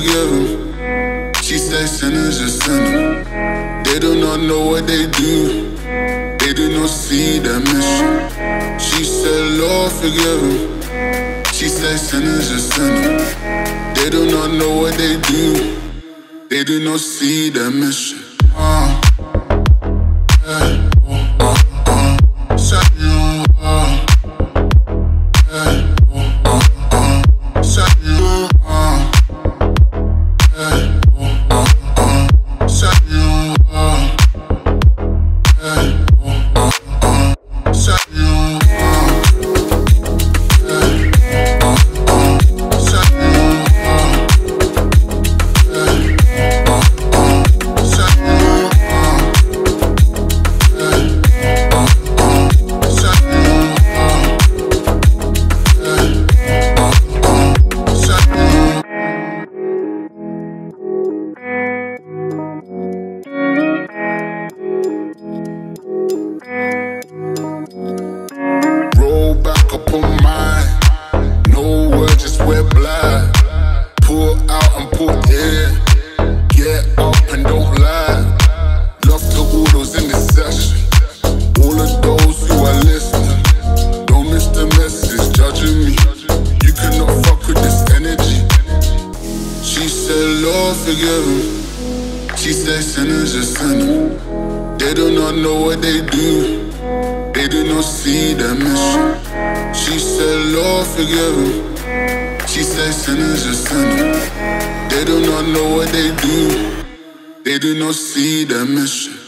forgiven. She said sinners are sinning. They do not know what they do. They do not see their mission. She said, Lord, forgive them. She said sinners are sinning. They do not know what they do. They do not see their mission. She said sinners are sinning. They do not know what they do. They do not see their mission. She said, Lord, forgive them. She said sinners are sinning. They do not know what they do. They do not see their mission.